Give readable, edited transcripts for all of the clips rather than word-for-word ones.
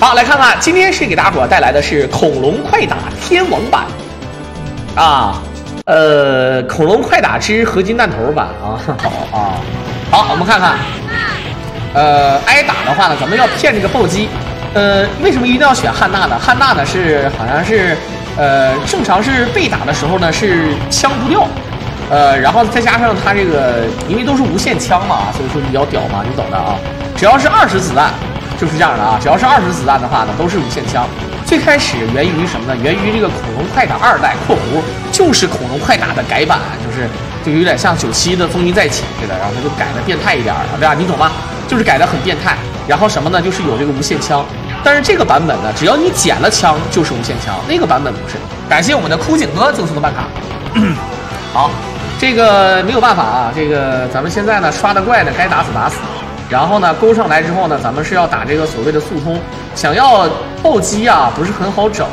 好，来看看今天是给大家主要带来的是《恐龙快打天王版》啊，《恐龙快打之合金弹头版》啊，好，我们看看，挨打的话呢，咱们要骗这个暴击，为什么一定要选汉娜呢？汉娜呢是好像是，正常是被打的时候呢是枪不掉，然后再加上它这个因为都是无限枪嘛，所以说比较屌嘛，你懂的啊，只要是20子弹。 就是这样的啊，只要是20子弹的话呢，都是无限枪。最开始源于什么呢？源于这个《恐龙快打二代》（括弧就是《恐龙快打》的改版，就有点像97的《风云再起》似的，然后它就改的变态一点了，对吧？你懂吗？就是改的很变态。然后什么呢？就是有这个无限枪。但是这个版本呢，只要你捡了枪就是无限枪，那个版本不是。感谢我们的枯井哥赠送的办卡。好，这个没有办法啊，这个咱们现在呢刷的怪呢，该打死打死。 然后呢，勾上来之后呢，咱们是要打这个所谓的速通，想要暴击啊，不是很好整，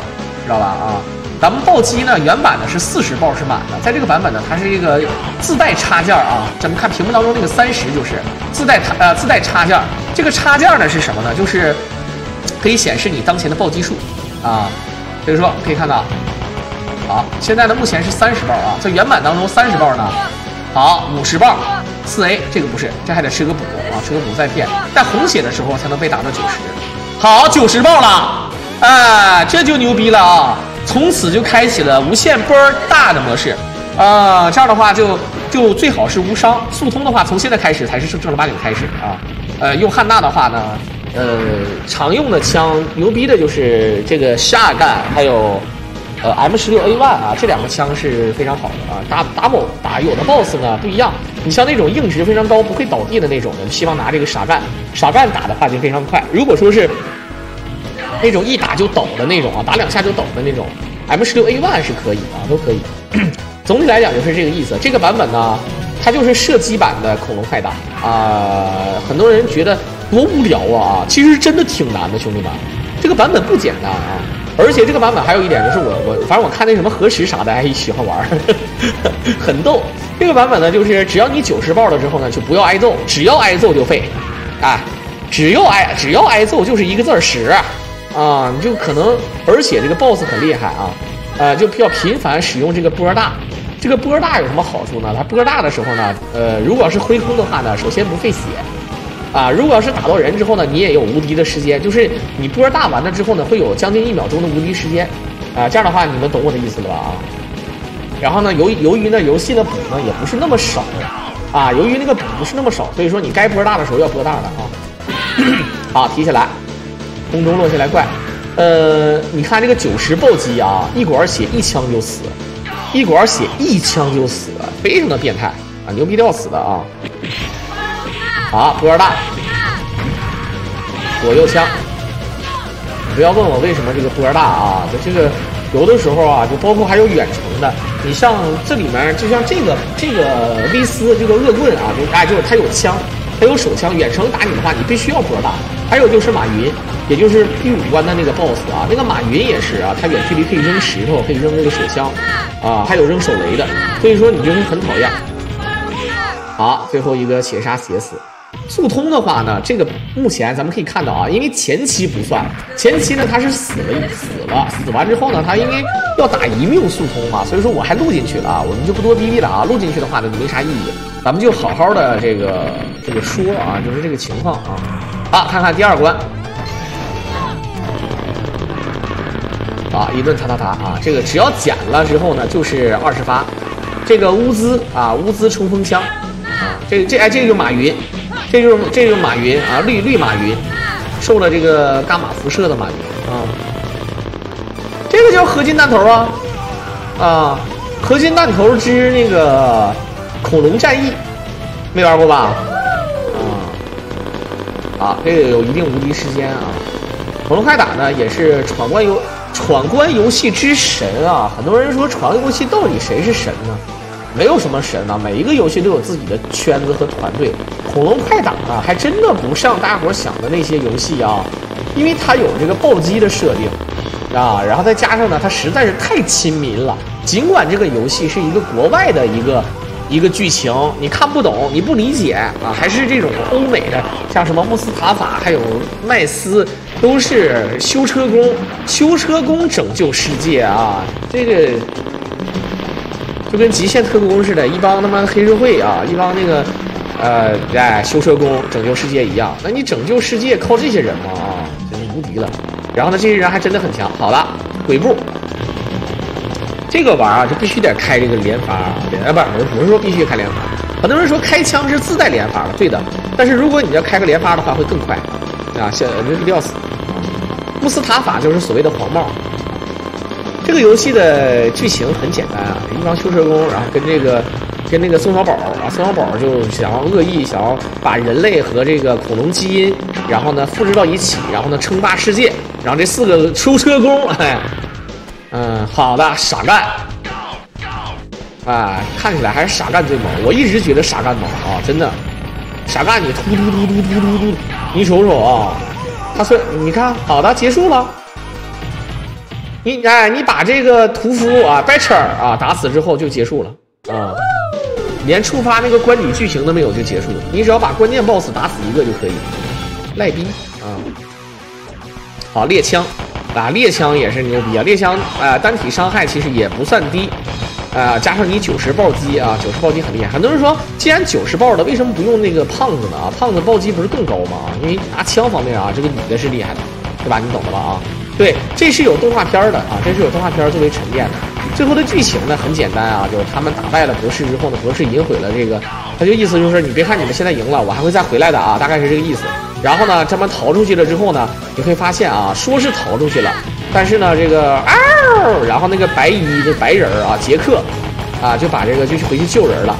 知道吧？啊，咱们暴击呢，原版呢是40爆是满的，在这个版本呢，它是这个自带插件啊。咱们看屏幕当中那个30就是自带插件，这个插件呢是什么呢？就是可以显示你当前的暴击数啊，所以说可以看到，好，现在呢目前是30爆啊，在原版当中30爆呢，好50爆。 4A 这个不是，这还得吃个补啊，吃个补再骗，在红血的时候才能被打到90。好，90爆了，哎，这就牛逼了啊！从此就开启了无限波大的模式，这样的话就最好是无伤。速通的话，从现在开始才是正儿八经开始啊。用汉娜的话呢，常用的枪牛逼的就是这个shotgun，还有。 M16A1 啊，这两个枪是非常好的啊，打有的 boss 呢不一样，你像那种硬值非常高、不会倒地的那种的，希望拿这个傻干打的话就非常快。如果说是那种一打就倒的那种啊，打2下就倒的那种 ，M16A1 是可以啊，都可以。总体来讲就是这个意思。这个版本呢，它就是射击版的恐龙快打啊，很多人觉得多无聊啊，其实真的挺难的，兄弟们，这个版本不简单啊。 而且这个版本还有一点就是我反正我看那什么核实啥的还喜欢玩很逗。这个版本呢，就是只要你90爆了之后呢，就不要挨揍，只要挨揍就废，哎，只要挨揍就是一个字儿10啊，你就可能而且这个 boss 很厉害啊，就比较频繁使用这个波大。这个波大有什么好处呢？它波大的时候呢，如果是挥空的话呢，首先不费血。 啊，如果要是打到人之后呢，你也有无敌的时间，就是你波大完了之后呢，会有将近1秒钟的无敌时间，啊，这样的话你们懂我的意思了吧？啊，然后呢，由于呢游戏的补呢也不是那么少，啊，由于那个补不是那么少，所以说你该波大的时候要波大的啊。好，提起来，空中落下来怪，你看这个90暴击啊，一管血一枪就死，非常的变态啊，牛逼的要死的啊。 好，波大，左右枪。不要问我为什么这个波大啊，这个有的时候啊，就包括还有远程的。你像这里面，就像这个威斯这个恶棍啊，就是他有枪，他有手枪，远程打你的话，你必须要波大。还有就是马云，也就是第5关的那个 BOSS 啊，那个马云也是啊，他远距离可以扔石头，可以扔那个手枪啊，还有扔手雷的，所以说你就是很讨厌。好，最后一个血杀血死。 速通的话呢，这个目前咱们可以看到啊，因为前期不算，前期呢它是死完之后呢，它因为要打1命速通嘛，所以说我还录进去了啊，我们就不多逼逼了啊，录进去的话呢就没啥意义，咱们就好好的这个说啊，就是这个情况啊，好，看看第2关，啊，一顿塔啊，这个只要捡了之后呢就是20发，这个乌兹冲锋枪，啊，这个马云。 这就是马云啊，绿马云，受了这个伽马辐射的马云啊，这个叫合金弹头啊，啊，合金弹头之那个恐龙战役，没玩过吧？啊，啊，这个有一定无敌时间啊。恐龙快打呢也是闯关游戏之神啊，很多人说闯关游戏到底谁是神呢？ 没有什么神啊，每一个游戏都有自己的圈子和团队。恐龙快打呢，还真的不像大家伙想的那些游戏啊，因为它有这个暴击的设定啊，然后再加上呢，它实在是太亲民了。尽管这个游戏是一个国外的一个剧情，你看不懂，你不理解啊，还是这种欧美的，像什么穆斯塔法，还有麦斯，都是修车工，修车工拯救世界啊！这个就跟《极限特工》似的，一帮他妈的黑社会啊，一帮那个修车工拯救世界一样。那你拯救世界靠这些人吗？啊，真是无敌了。然后呢，这些人还真的很强。好了，鬼步。 这个玩啊，就必须得开这个连发啊！不是说必须开连发，很多人说开枪是自带连发的，对的。但是如果你要开个连发的话，会更快啊！要死！穆斯塔法就是所谓的黄帽。这个游戏的剧情很简单啊，一帮修车工，然后跟那个宋小宝啊，宋小宝就想要恶意想要把人类和这个恐龙基因，然后呢复制到一起，然后呢称霸世界。然后这四个修车工，哎。 嗯，好的，傻干，啊，看起来还是傻干最猛。我一直觉得傻干猛啊，真的，傻干你突突突突突突突，你瞅瞅啊，他说你看，好的，结束了。你把这个屠夫啊 ，Batcher 啊打死之后就结束了啊，连触发那个关羽剧情都没有就结束了，你只要把关键 BOSS 打死一个就可以，赖逼啊，好猎枪。 啊，猎枪也是牛逼啊！猎枪单体伤害其实也不算低，加上你90暴击啊，90暴击很厉害。很多人说，既然90暴的，为什么不用那个胖子呢？啊，胖子暴击不是更高吗？因为拿枪方面啊，这个女的是厉害的，对吧？你懂的吧？啊，对，这是有动画片的啊，这是有动画片作为沉淀的。最后的剧情呢很简单啊，就是他们打败了博士之后呢，博士引毁了这个，他就意思就是你别看你们现在赢了，我还会再回来的啊，大概是这个意思。 然后呢，他们逃出去了之后呢，你会发现啊，说是逃出去了，但是呢，这个嗷、然后那个白人啊，杰克，啊，就把这个就回去救人了。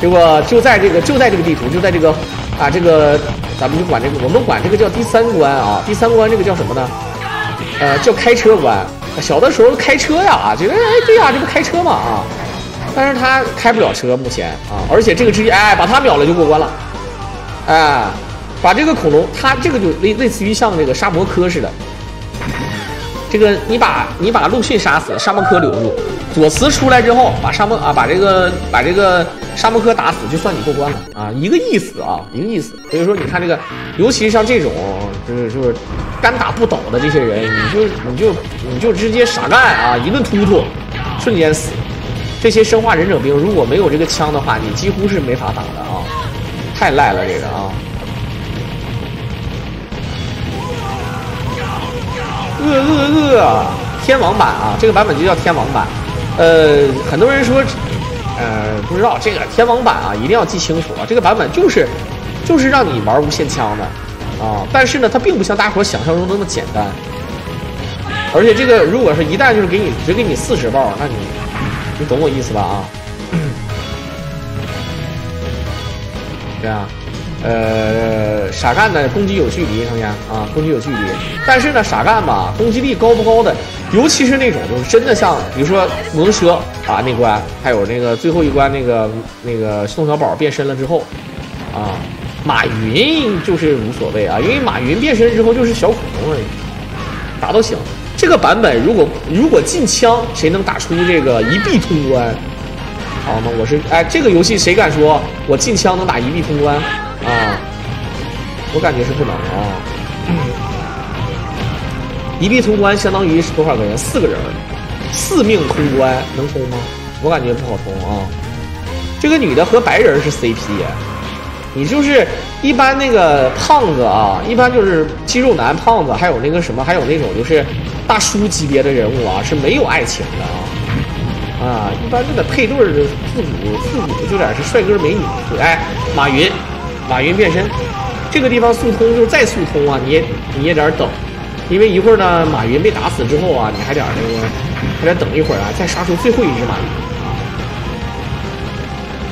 结果就在这个地图，就在这个啊这个，咱们就管这个，我们管这个叫第三关啊，第三关这个叫什么呢？叫开车关。小的时候开车呀，啊，觉得哎对呀，这不开车嘛啊，但是他开不了车目前啊，而且这个之一哎把他秒了就过关了，哎。 把这个恐龙，它这个就类似于像这个沙摩柯似的。这个你把陆逊杀死，沙摩柯留住，左慈出来之后，把这个沙摩柯打死，就算你过关了啊，一个意思啊，一个意思。所以说你看这个，尤其像这种就是干打不倒的这些人，你就直接傻干啊，一顿突突，瞬间死。这些生化忍者兵如果没有这个枪的话，你几乎是没法打的啊，太赖了这个啊。 天王版啊，这个版本就叫天王版。很多人说，不知道这个天王版啊，一定要记清楚啊。这个版本就是让你玩无限枪的啊，但是呢，它并不像大伙想象中那么简单。而且这个如果是一旦就是给你只给你40爆，那你懂我意思吧？啊，对啊。 傻干呢，攻击有距离，看见啊，攻击有距离。但是呢，傻干吧，攻击力高不高的，尤其是那种就是真的像，比如说摩车啊那关，还有那个最后一关那个宋小宝变身了之后，啊，马云就是无所谓啊，因为马云变身之后就是小恐龙而已，打都行。这个版本如果进枪，谁能打出这个一臂通关？好吗？我是哎，这个游戏谁敢说我进枪能打一臂通关？ 啊，我感觉是不能啊！一臂通关相当于是多少个人？4个人，4命通关能通吗？我感觉不好通啊！这个女的和白人是 CP， 你就是一般那个胖子啊，一般就是肌肉男、胖子，还有那个什么，还有那种就是大叔级别的人物啊，是没有爱情的啊。 啊，一般这个配对的复古就点是帅哥美女，哎，马云变身，这个地方速通就是再速通啊，你也得等，因为一会儿呢马云被打死之后啊，你还得那个还得等一会儿啊，再杀出最后一只马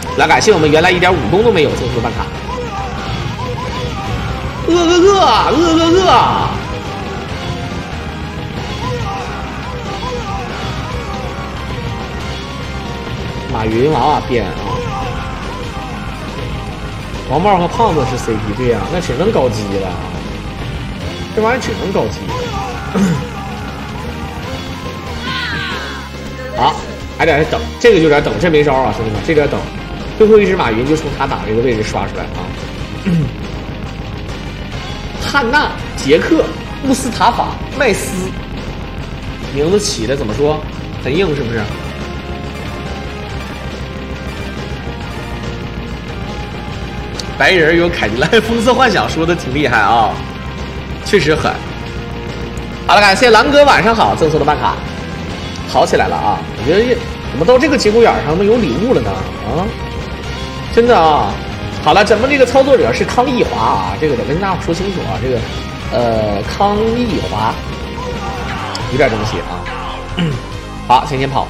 云。来感谢我们原来1.5公都没有送出的办卡，马云娃娃变啊，王帽和胖子是 CP 对啊，那只能搞基了，这玩意只能搞基。好，还得等，这个就得等，这没招啊，兄弟们，这点等，最后一只马云就从他打这个位置刷出来啊。汉娜、杰克穆斯塔法·麦斯，名字起的怎么说？很硬是不是？白人有凯迪拉克风色幻想，说的挺厉害啊，确实狠。好了，感谢狼哥晚上好赠送的办卡，好起来了啊！我觉得怎么到这个节骨眼上都有礼物了呢？啊，真的啊！好了，咱们这个操作者是康毅华啊，这个得跟大家说清楚啊，这个康毅华有点东西啊。好，先跑，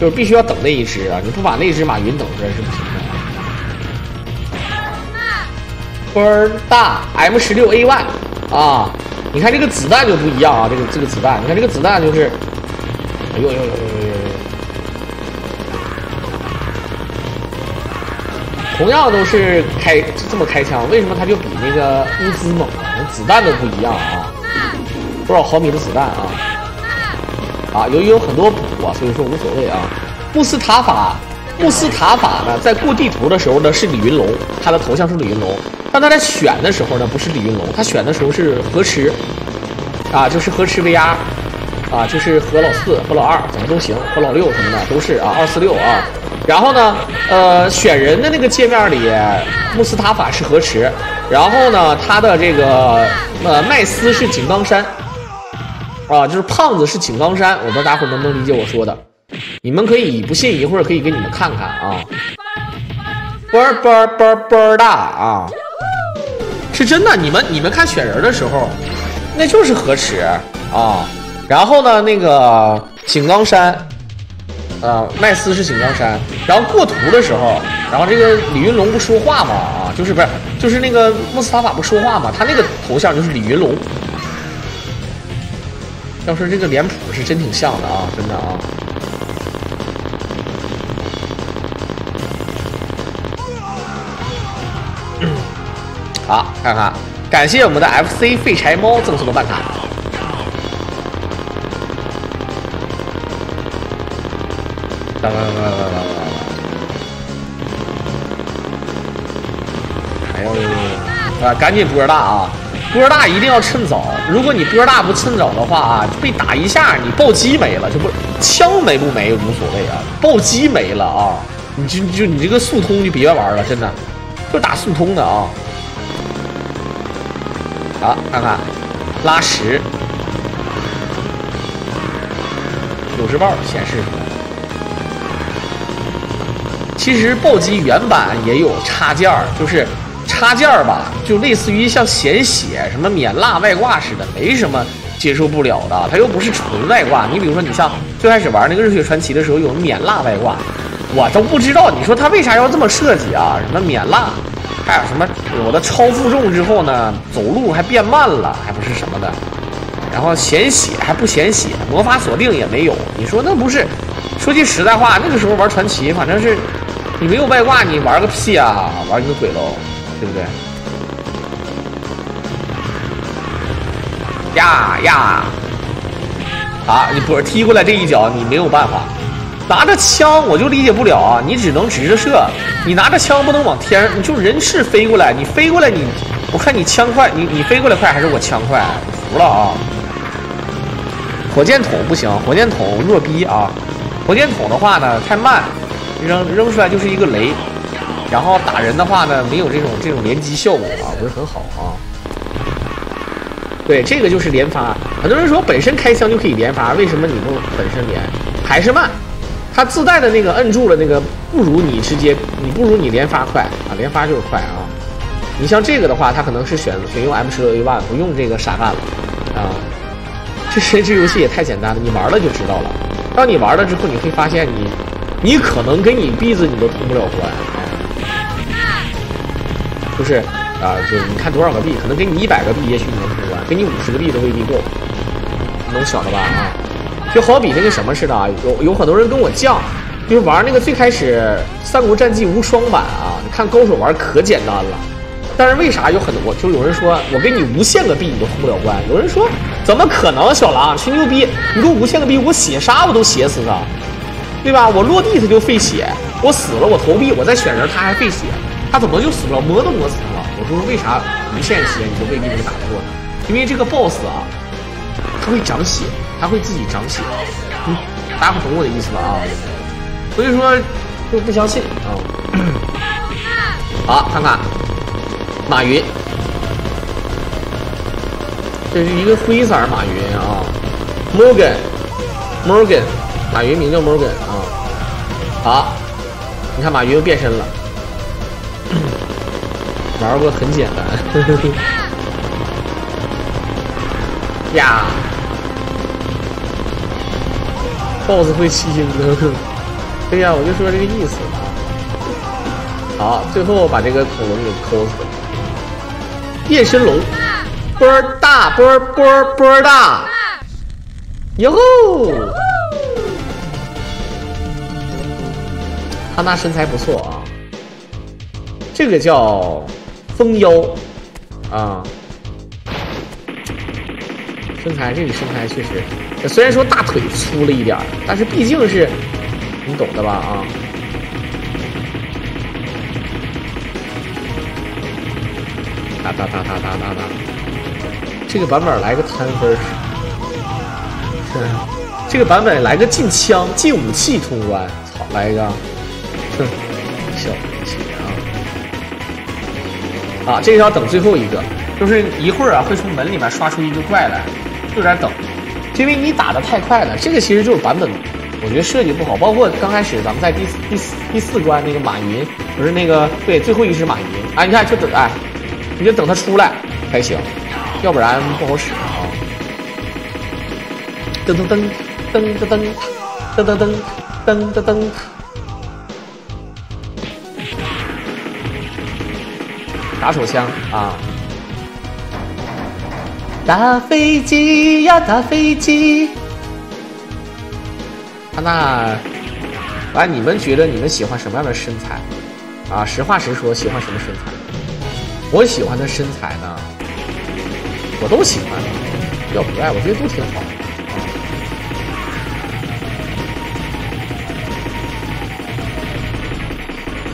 就是必须要等那一只啊，你不把那只马云等出来是不行的。 倍大 M16A1 啊！你看这个子弹就不一样啊，这个子弹，你看这个子弹就是，哎呦呦呦呦呦呦！同样都是这么开枪，为什么它就比那个乌兹猛？子弹都不一样啊，多少毫米的子弹啊！啊，由于有很多补啊，所以说无所谓啊。穆斯塔法呢，在过地图的时候呢是李云龙，他的头像是李云龙。 但他在选的时候呢，不是李云龙，他选的时候是何池，啊，就是何池 VR， 啊，就是何老四、何老二怎么都行，何老六什么的都是啊，246啊。然后呢，选人的那个界面里，穆斯塔法是何池，然后呢，他的这个麦斯是井冈山，啊，就是胖子是井冈山，我不知道大伙能不能理解我说的，你们可以不信，一会儿可以给你们看看啊，啵大啊。 是真的，你们看选人的时候，那就是河池啊，然后呢，那个井冈山，麦斯是井冈山，然后过图的时候，然后这个李云龙不说话嘛啊，就是不是就是那个穆斯塔法不说话嘛，他那个头像就是李云龙。要是这个脸谱是真挺像的啊，真的啊。好，看看，感谢我们的 FC 废柴猫赠送的办卡。哎呦，啊，赶紧波大啊！波大一定要趁早，如果你波大不趁早的话啊，被打一下你暴击没了，就不枪没不没无所谓啊，暴击没了啊，你这个速通就别玩了，真的，就打速通的啊。 好，看看拉什，90爆显示出来。其实暴击原版也有插件儿，就是插件儿吧，就类似于像显血、什么免辣外挂似的，没什么接受不了的。它又不是纯外挂，你比如说你像最开始玩那个《热血传奇》的时候有免辣外挂，我都不知道你说它为啥要这么设计啊？什么免辣？ 还有什么？我的超负重之后呢，走路还变慢了，还不是什么的。然后显血还不显血，魔法锁定也没有。你说那不是？说句实在话，那个时候玩传奇，反正是你没有外挂，你玩个屁啊！玩个鬼喽，对不对？呀呀！啊，你不是踢过来这一脚，你没有办法。 拿着枪我就理解不了啊！你只能直着射，你拿着枪不能往天上，你就人是飞过来，你飞过来你，我看你枪快，你飞过来快还是我枪快？服了啊！火箭筒不行，火箭筒弱逼啊！火箭筒的话呢太慢，扔出来就是一个雷，然后打人的话呢没有这种连击效果啊，不是很好啊。对，这个就是连发。很多人说本身开枪就可以连发，为什么你不本身连？还是慢。 它自带的那个摁住了那个，不如你连发快啊，连发就是快啊。你像这个的话，它可能是选用 M16A1， 不用这个傻干了啊。这游戏也太简单了，你玩了就知道了。当你玩了之后，你会发现你可能跟你鼻子你都通不了关啊。就是啊，就你看多少个币，可能给你100个币，也许你能通关，给你50个币都未必够，能想的吧啊？ 就好比那个什么似的啊，有很多人跟我犟，就是玩那个最开始《三国战纪无双版》啊，你看高手玩可简单了，但是为啥有人说我给你无限个币你都通不了关，有人说怎么可能小狼吹牛逼，你给我无限个币我血杀我都血死他，对吧？我落地他就费血，我死了我投币我再选人他还费血，他怎么就死不了？磨都磨死他了。我说为啥无限血你就未必能打得过呢？因为这个 boss 啊，它会长血，它会自己长血，大家懂我的意思吧？啊，所以说就不相信啊。好，看看马云，这是一个灰色马云啊 ，Morgan， 马云名叫 Morgan 啊。好，你看马云又变身了。 玩过很简单呵呵呀 ，boss 会吸金的，对呀，我就说这个意思啊。好，最后把这个恐龙给抠死了。变身龙，波儿大，波儿大，哟吼！他那身材不错啊，这个叫。 蜂妖，啊，身材这个身材确实，虽然说大腿粗了一点，但是毕竟是，你懂的吧？啊，打，这个版本来个贪分，是，这个版本来个禁枪、禁武器通关，操，来一个，哼，笑。 啊，这个要等最后一个，就是一会儿啊会从门里面刷出一个怪来，有点等，因为你打的太快了。这个其实就是版本，我觉得设计不好。包括刚开始咱们在第四关那个马云，不是那个对最后一只马云啊，你看就等哎，你就等它出来才行，要不然不好使啊。噔噔噔。打手枪啊！打飞机呀，打飞机！啊，那完、啊，你们觉得你们喜欢什么样的身材？啊，实话实说，喜欢什么身材？我喜欢的身材呢，我都喜欢，要不爱，我觉得都挺好。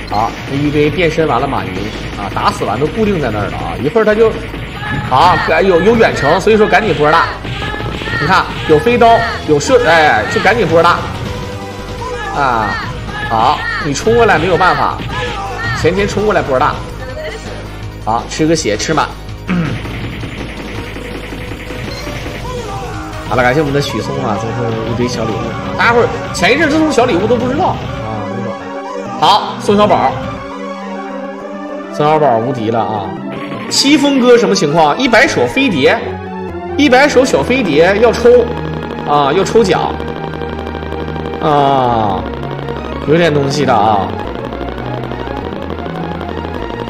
好，这一堆变身完了马云啊，打死完都固定在那儿了啊！一会儿他就，啊，有远程，所以说赶紧波大。你看有飞刀，有射，哎，就赶紧波大。啊，好，你冲过来没有办法，前冲过来波大。好，吃个血吃满。好了，感谢我们的许嵩啊，赠送一堆小礼物。大家伙儿前一阵赠送小礼物都不知道。 好，宋小宝无敌了啊！西风哥什么情况？100手小飞碟要抽啊，要抽奖啊，有点东西的啊！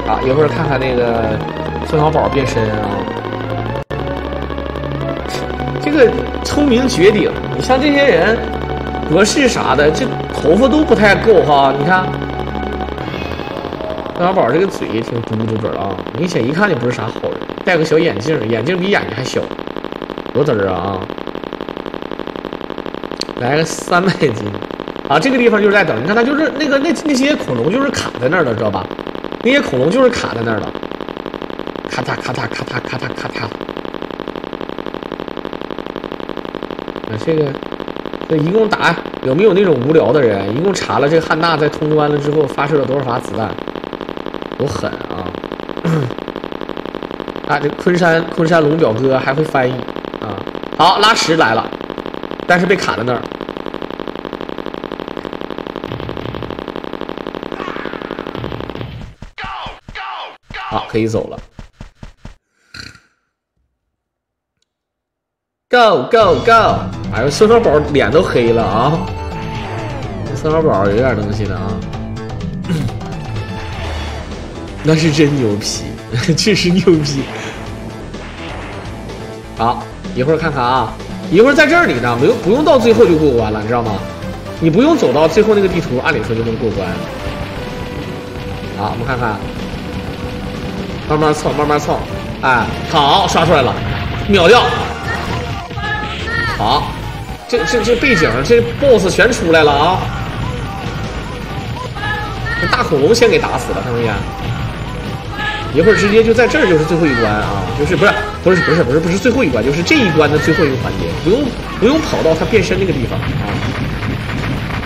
啊，一会儿看看那个宋小宝变身啊，这个聪明绝顶，你像这些人。 格式啥的，这头发都不太够哈。你看，宋小宝这个嘴也挺嘟嘟的啊，明显一看就不是啥好人。戴个小眼镜，眼镜比眼睛还小，多嘚儿啊！来个300斤啊！这个地方就是在等，你看他就是那个那些恐龙就是卡在那儿了，知道吧？那些恐龙就是卡在那儿了，咔嗒咔嗒咔嗒咔嗒咔嗒。啊，这个。 这一共打有没有那种无聊的人？一共查了这个汉娜在通关了之后发射了多少发子弹，多狠啊！啊，这昆山龙表哥还会翻译啊！好，拉什来了，但是被卡在那儿。好，可以走了。Go go go！ 哎呦，宋小宝脸都黑了啊！这宋小宝有点东西的啊，那是真牛皮，确实牛皮。好，一会儿看看啊，一会儿在这里呢，不用到最后就过关了，你知道吗？你不用走到最后那个地图，按理说就能过关。好，我们看看，慢慢蹭，哎，好，刷出来了，秒掉，好。 这背景，这 boss 全出来了啊！这大恐龙先给打死了，看没见？一会儿直接就在这儿就是最后一关啊，就是不是最后一关，就是这一关的最后一个环节，不用跑到它变身那个地方啊，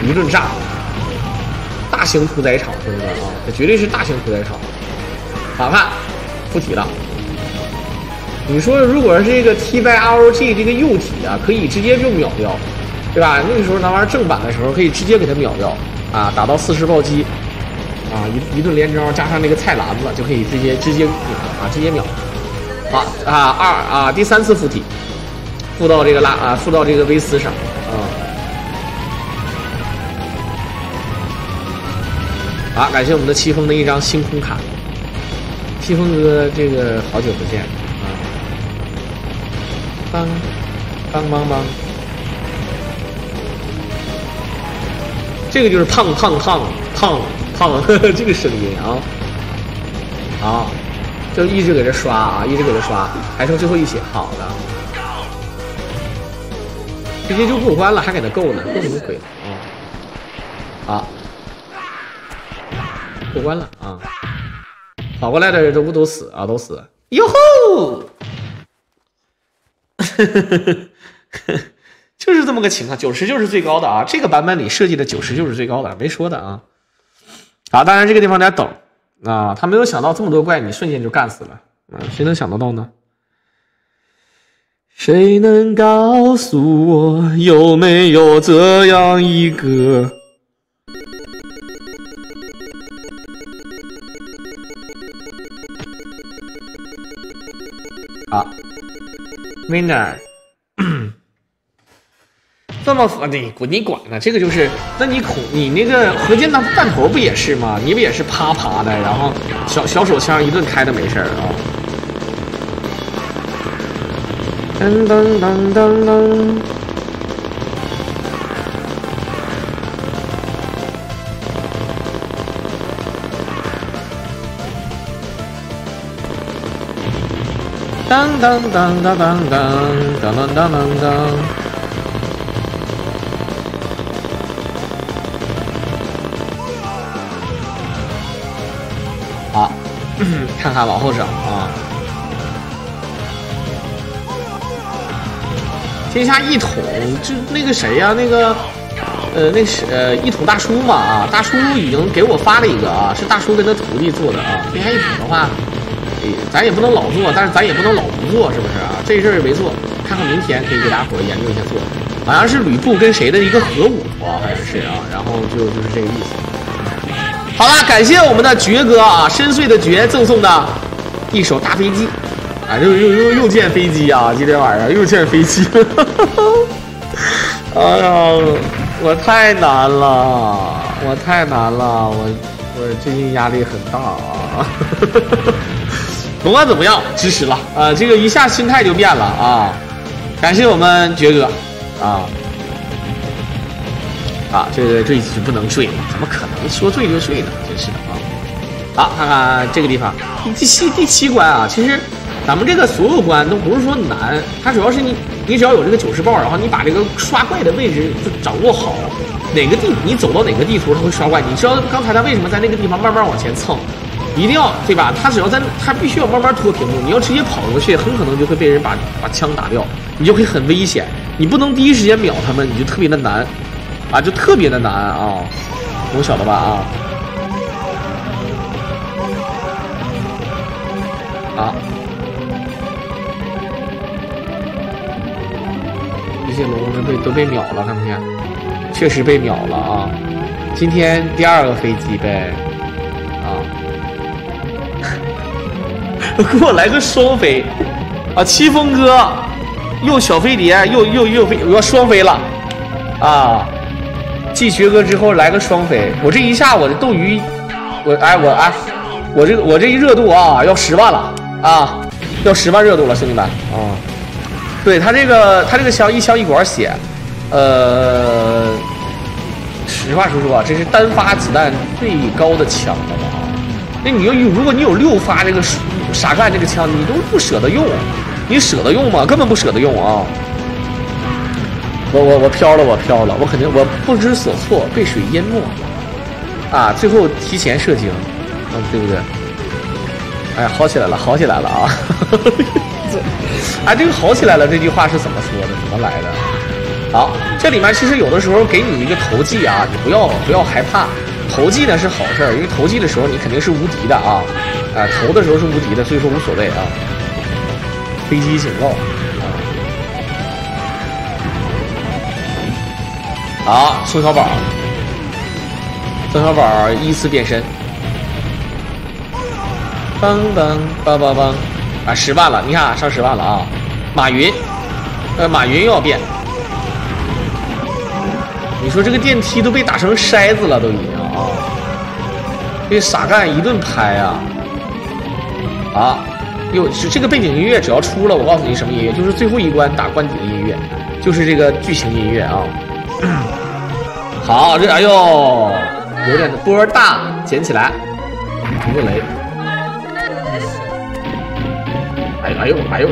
一顿炸，大型屠宰场，兄弟们啊，这绝对是大型屠宰场。法判附体了。 你说，如果是这个 T5ROG 这个幼体啊，可以直接就秒掉，对吧？那个时候咱玩正版的时候，可以直接给它秒掉啊，打到40暴击啊，一顿连招加上那个菜篮子就可以直接秒。好啊，第三次附体，附到这个附到这个威斯上啊。啊，感谢我们的戚风的一张星空卡，戚风哥，这个好久不见。 帮帮帮帮！这个就是胖，呵呵，这个声音啊，就一直给这刷啊，还剩最后一血，好的，直接就过关了，还给他够呢，够什么鬼啊？啊，过关了啊！跑过来的人都死啊，都死！哟吼！ 就是这么个情况，90就是最高的啊！这个版本里设计的90就是最高的，没说的啊。啊，当然这个地方得等啊，他没有想到这么多怪你瞬间就干死了啊，谁能想得到呢？谁能告诉我有没有这样一个？ winner， 这么你管呢？这个就是，那你那个合金弹头不也是吗？你不也是啪啪的，然后小手枪一顿开的没事儿啊。噔噔噔噔噔。当！好，看看往后整啊！天下一统，就那个谁呀、啊，一统大叔嘛啊，大叔已经给我发了一个啊，是大叔跟他徒弟做的啊。天下一统的话。 咱也不能老做，但是咱也不能老不做，是不是啊？这事儿没做，看看明天可以给大家伙研究一下做。好像是吕布跟谁的一个合舞啊，好像是啊，然后就是这个意思。好了，感谢我们的爵哥啊，深邃的爵赠送的一手大飞机啊，又见飞机啊，今天晚上又见飞机，哎呀，我太难了，我最近压力很大啊。甭管怎么样，支持了啊、这个一下心态就变了啊！感谢我们爵哥啊！啊，这个坠就不能坠了，怎么可能说坠就坠呢？真是的啊！好，看看这个地方，第七关啊，其实咱们这个所有关都不是说难，它主要是你只要有这个90爆，然后你把这个刷怪的位置就掌握好，哪个地你走到哪个地图它会刷怪，你知道刚才它为什么在那个地方慢慢往前蹭？ 一定要对吧？他必须要慢慢拖屏幕。你要直接跑过去，很可能就会被人把枪打掉，你就会很危险。你不能第一时间秒他们，你就特别的难啊，能晓得吧啊？啊！这些龙都被秒了，看没看？确实被秒了啊！今天第二个飞机呗。 给我来个双飞，啊！戚风哥，又小飞碟，又飞，我要双飞了，啊！继爵哥之后来个双飞，我这一下我的斗鱼，我这一热度啊，要10万了啊，要10万热度了，兄弟们啊！对他这个枪一管血，实话说啊，这是单发子弹最高的枪了吧？那你要如果你有6发这个。 傻干这个枪，你都不舍得用，你舍得用吗？根本不舍得用啊！我飘了，我肯定我不知所措，被水淹没啊！最后提前射精，对不对？哎，好起来了，好起来了啊！哎，这个好起来了这句话是怎么说的？怎么来的？好，这里面其实有的时候给你一个投技啊，你不要害怕，投技呢是好事儿，因为投技的时候你肯定是无敌的啊，啊，投的时候是无敌的，所以说无所谓啊。飞机警告。 好，宋小宝，宋小宝依次变身，梆梆梆梆梆，啊，10万了，你看上10万了啊！马云，马云又要变，你说这个电梯都被打成筛子了，都已经啊！这傻干一顿拍啊！啊，有这个背景音乐只要出了，我告诉你什么音乐，就是最后一关打关底的音乐，就是这个剧情音乐啊。 好，这哎呦，有点波大，捡起来，停个雷。哎哎呦哎呦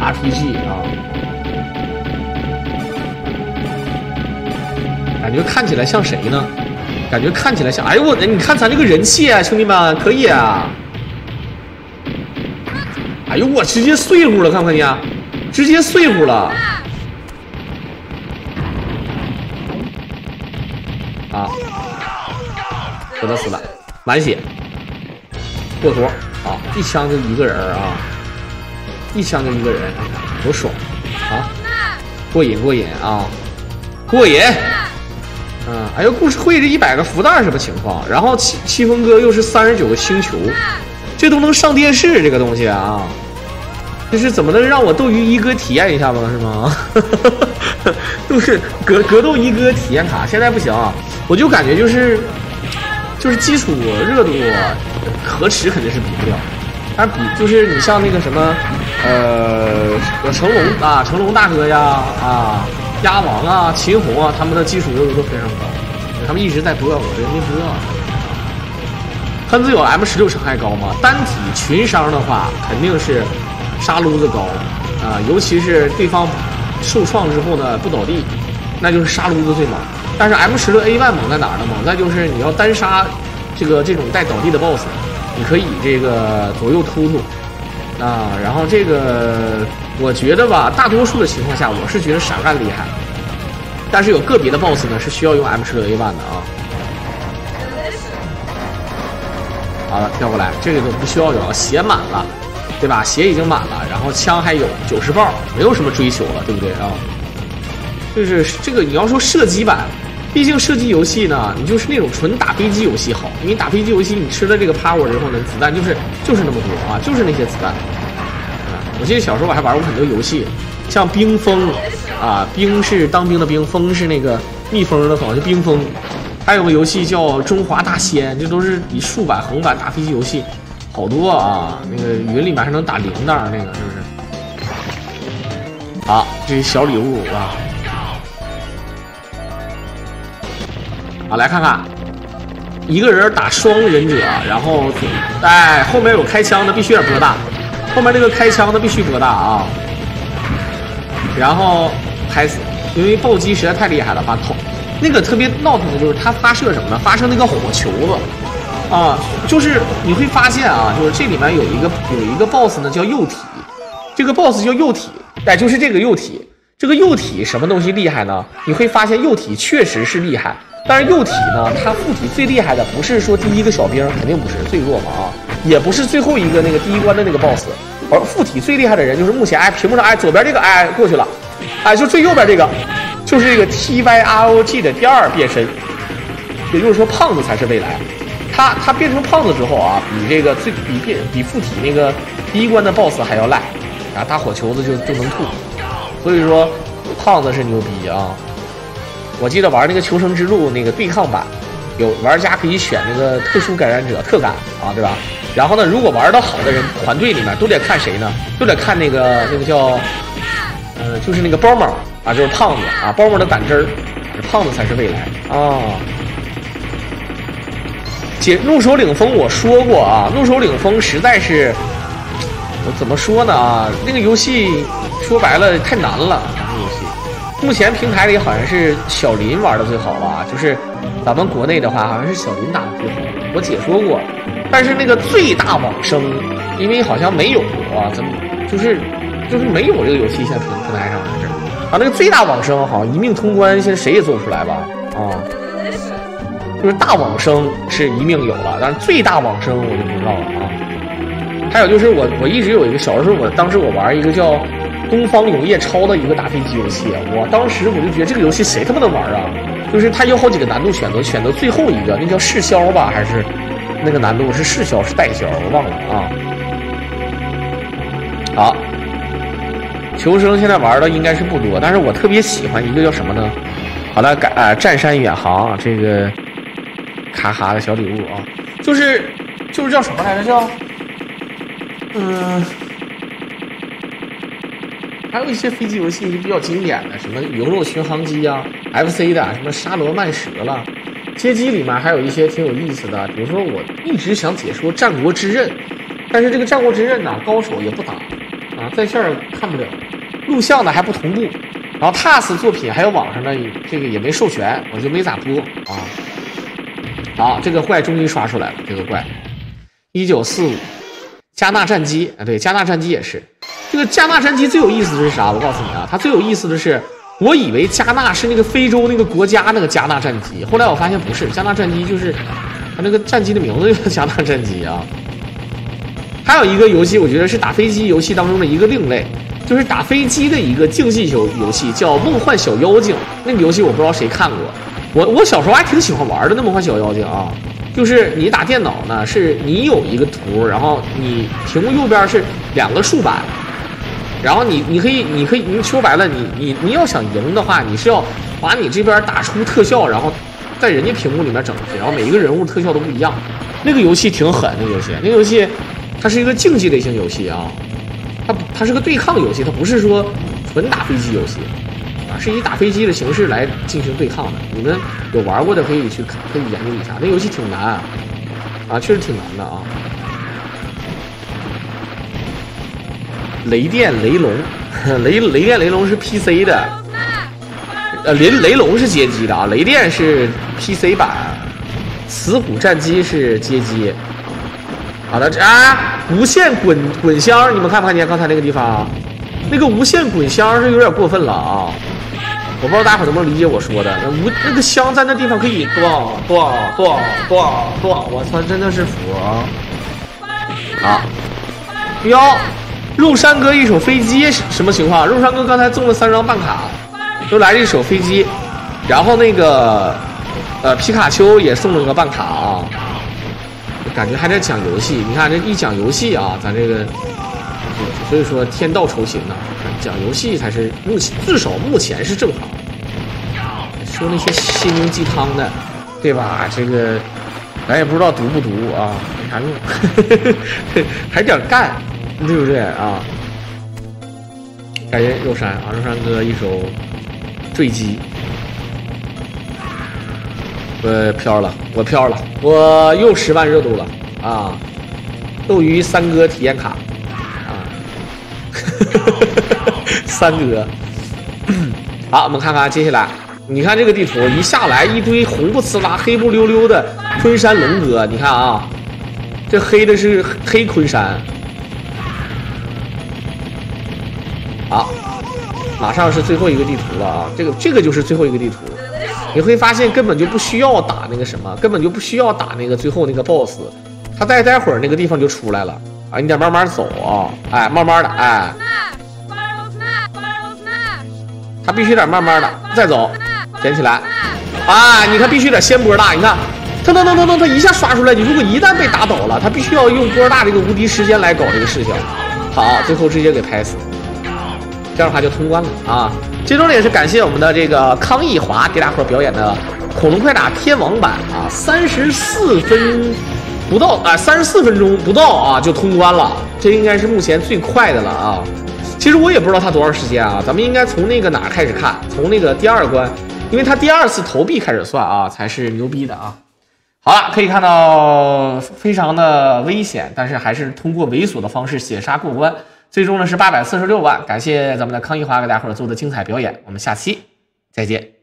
，RPG 啊，感觉看起来像谁呢？感觉看起来像，哎呦我，你看咱这个人气啊，兄弟们可以啊。哎呦我直接碎乎了，看不看见？直接碎乎了。 啊！我都死了，满血，过活啊！一枪就一个人啊，一枪就一个人，多爽啊！过瘾过瘾啊，过瘾！嗯、啊，哎呦，故事会这100个福袋什么情况？然后七峰哥又是39个星球，这都能上电视这个东西啊！这是怎么能让我斗鱼一哥体验一下吗？是吗？就是格斗一哥体验卡，现在不行。 我就感觉就是基础热度和池肯定是比不了，但比就是你像那个什么成龙啊，成龙大哥呀啊，鸭王啊，秦虹啊，他们的基础热度都非常高，他们一直在播，我觉得没播。喷子有 M16伤害高吗？单体群伤的话，肯定是杀撸子高啊、尤其是对方受创之后呢不倒地，那就是杀撸子最猛。 但是 M16A1 猛在哪儿呢？猛在就是你要单杀这种带倒地的 BOSS， 你可以这个左右突突啊。然后这个我觉得吧，大多数的情况下我是觉得傻干厉害，但是有个别的 BOSS 呢是需要用 M16A1 的啊。好了，跳过来，这个就不需要用，血满了，对吧？血已经满了，然后枪还有90爆，没有什么追求了，对不对啊？就是这个你要说射击版。 毕竟射击游戏呢，你就是那种纯打飞机游戏好，因为打飞机游戏你吃了这个 power 之后呢，子弹就是那么多啊，就是那些子弹。我记得小时候我还玩过很多游戏，像冰封啊，冰是当兵的冰，封是那个蜜蜂的蜂，就冰封。还有个游戏叫《中华大仙》，这都是以竖版、横版打飞机游戏，好多啊。那个云里面还能打铃铛，那个是不是？啊，这是小礼物啊。 啊，来看看，一个人打双忍者，然后，哎，后面有开枪的必须点波大，后面这个开枪的必须波大啊，然后拍死，因为暴击实在太厉害了，把头那个特别闹腾的就是他发射什么呢？发射那个火球子啊，就是你会发现啊，就是这里面有一个 boss 呢叫幼体，这个 boss 叫幼体，哎，就是这个幼体，这个幼体什么东西厉害呢？你会发现幼体确实是厉害。 但是幼体呢，它附体最厉害的不是说第一个小兵，肯定不是最弱嘛啊，也不是最后一个那个第一关的那个 boss， 而附体最厉害的人就是目前哎屏幕上哎左边这个哎过去了，哎就最右边这个，就是这个 TYROG 的第2变身，也就是说胖子才是未来，他变成胖子之后啊，比这个比附体那个第一关的 boss 还要赖，啊打火球子就能吐，所以说胖子是牛逼啊。 我记得玩那个《求生之路》那个对抗版，有玩家可以选那个特殊感染者特感啊，对吧？然后呢，如果玩的好的人团队里面都得看谁呢？都得看那个叫，就是那个包猫啊，就是胖子啊，包猫的胆汁儿，胖子才是未来啊。姐，怒首领风我说过啊，怒首领风实在是，我怎么说呢啊？那个游戏说白了太难了。 目前平台里好像是小林玩的最好吧，就是咱们国内的话，好像是小林打的最好。我姐说过，但是那个最大往生，因为好像没有啊，怎么就是没有这个游戏现在平台上来着啊，那个最大往生好像一命通关，现在谁也做不出来吧？啊，就是大往生是一命有了，但是最大往生我就不知道了啊。还有就是我一直有一个小时候，当时我玩一个叫《东方永夜超》的一个打飞机游戏，我当时我就觉得这个游戏谁他妈能玩啊？就是它有好几个难度选择，选择最后一个那叫试销吧，还是那个难度是试销是代销，我忘了啊。好，求生现在玩的应该是不多，但是我特别喜欢一个叫什么呢？好的，占山远航这个卡哈的小礼物啊，就是叫什么来着？叫还有一些飞机游戏比较经典的，什么《鱼肉巡航机》啊 ，FC 的，什么《沙罗曼蛇》了，街机里面还有一些挺有意思的，比如说我一直想解说《战国之刃》，但是这个《战国之刃》呢，高手也不打啊，在这儿看不了，录像呢还不同步，然后 TAS 作品还有网上的这个也没授权，我就没咋播啊。好，这个怪终于刷出来了，这个怪，1945。加纳战机啊，对，加纳战机也是。这个加纳战机最有意思的是啥？我告诉你啊，它最有意思的是，我以为加纳是那个非洲那个国家那个加纳战机，后来我发现不是，加纳战机就是它那个战机的名字就叫加纳战机啊。还有一个游戏，我觉得是打飞机游戏当中的一个另类，就是打飞机的一个竞技游戏叫《梦幻小妖精》。那个游戏我不知道谁看过，我小时候还挺喜欢玩的那《梦幻小妖精》啊。就是你打电脑呢，是你有一个图，然后你屏幕右边是两个竖板，然后你可以，你说白了，你要想赢的话，你是要把你这边打出特效，然后在人家屏幕里面整上去，然后每一个人物特效都不一样。那个游戏挺狠，那个游戏它是一个竞技类型游戏啊，它是个对抗游戏，它不是说纯打飞机游戏啊，是以打飞机的形式来进行对抗的。你们有玩过的可以去看，可以研究一下。那游戏挺难啊，确实挺难的啊。雷电雷龙，雷电雷龙是 PC 的，雷龙是街机的啊，雷电是 PC 版，死虎战机是街机。好的，无限滚箱，你们看不看见刚才那个地方啊？那个无限滚箱是有点过分了啊。我不知道大家伙能不能理解我说的，那个箱在那地方可以咣咣咣咣咣，我操，真的是服啊！啊，哟，肉山哥一手飞机什么情况？肉山哥刚才中了3张办卡，又来了一手飞机，然后那个皮卡丘也送了个办卡啊，感觉还在讲游戏。你看这一讲游戏啊，咱这个。所以说天道酬勤呢，讲游戏才是至少目前是正行。说那些心灵鸡汤的，对吧？这个咱也不知道读不读啊，没啥用，还是得干，对不对啊？感谢肉山啊，肉山哥一手坠机，我飘了，我又10万热度了啊！斗鱼三哥体验卡。三哥好，我们看看接下来，你看这个地图一下来一堆红不呲啦黑不溜溜的昆山龙哥，你看啊，这黑的是黑昆山。好，马上是最后一个地图了啊，这个就是最后一个地图，你会发现根本就不需要打那个什么，根本就不需要打那个最后那个 BOSS， 他待会儿那个地方就出来了啊，你得慢慢走啊，哎，慢慢的，哎，他必须得慢慢的再走，捡起来，啊，你看必须得先波大，你看，他一下刷出来，你如果一旦被打倒了，他必须要用波大这个无敌时间来搞这个事情，好，最后直接给拍死，这样的话就通关了啊。最终呢也是感谢我们的这个康艺华给大伙表演的《恐龙快打天王版》啊，34分钟不到啊就通关了，这应该是目前最快的了啊。其实我也不知道它多长时间啊，咱们应该从那个哪开始看，从那个第2关，因为它第2次投币开始算啊，才是牛逼的啊。好了，可以看到非常的危险，但是还是通过猥琐的方式血杀过关，最终呢是846万。感谢咱们的康一华给大伙做的精彩表演，我们下期再见。